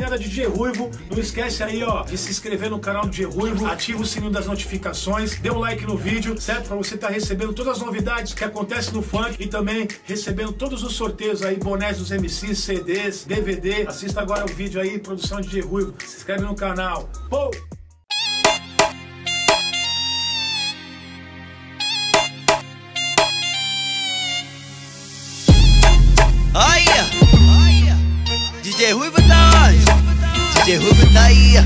Galera, DJ Rhuivo, não esquece aí, ó, de se inscrever no canal do DJ Rhuivo, ativa o sininho das notificações, dê um like no vídeo, certo? Pra você estar recebendo todas as novidades que acontecem no funk e também recebendo todos os sorteios aí, bonés dos MCs, CDs, DVD. Assista agora o vídeo aí, produção de DJ Rhuivo, se inscreve no canal. Pou! DJ Rhuivo tá onde? DJ Rhuivo tá aí.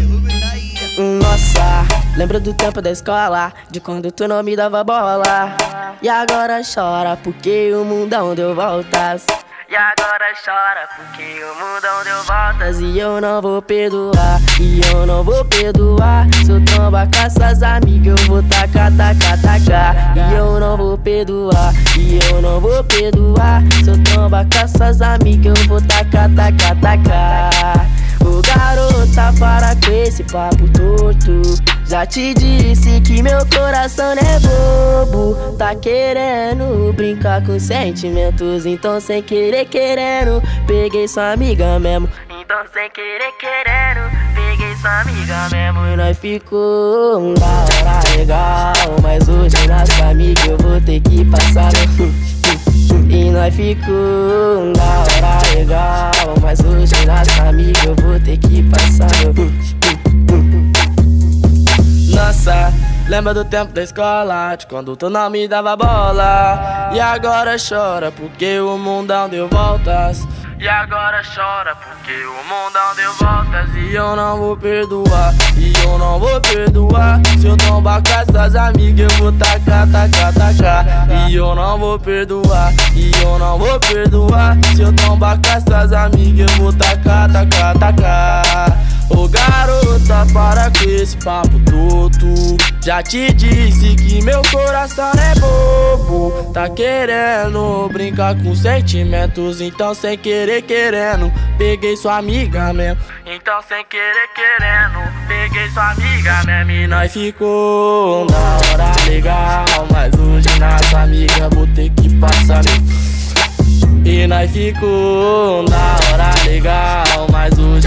Nossa, lembra do tempo da escola, de quando tu não me dava bola. E agora chora, porque o mundo é onde eu voltas. E agora chora, porque o mundo é onde eu voltas. E eu não vou perdoar, e eu não vou perdoar. Se eu tombar com essas amigas, eu vou tacar, tacar, tacar. E eu não vou perdoar, e eu não vou perdoar. Se eu tombar com essas amigas, eu vou tacar, tacar, tacar. Ô garota, para com esse papo torto. Já te disse que meu coração não é bobo. Tá querendo brincar com sentimentos, então sem querer querendo, peguei sua amiga mesmo. Então sem querer querendo, peguei sua amiga mesmo. E nós ficou uma hora legal, mas hoje nós com amiga eu vou ter que passar. E nós ficou uma hora legal, mas hoje nós com amiga eu vou ter que passar. Nossa, lembra do tempo da escola, de quando tu não me dava bola. E agora chora, porque o mundão deu voltas. E agora chora, porque o mundão deu voltas. E eu não vou perdoar, e eu não vou perdoar. Se eu tombar com essas amigas, eu vou tacar, tacar, tacar. E eu não vou perdoar, e eu não vou perdoar. Se eu tombar com essas amigas, eu vou tacar, tacar, tacar. Ô garota, para com esse papo torto. Já te disse que meu coração é bobo. Tá querendo brincar com sentimentos, então sem querer querendo, peguei sua amiga mesmo. Então sem querer querendo, peguei sua amiga mesmo. E nós ficou na hora legal, mas hoje nossa amiga vou ter que passar. E nós ficou na hora legal, mas hoje